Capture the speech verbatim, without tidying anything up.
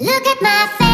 Look at my face.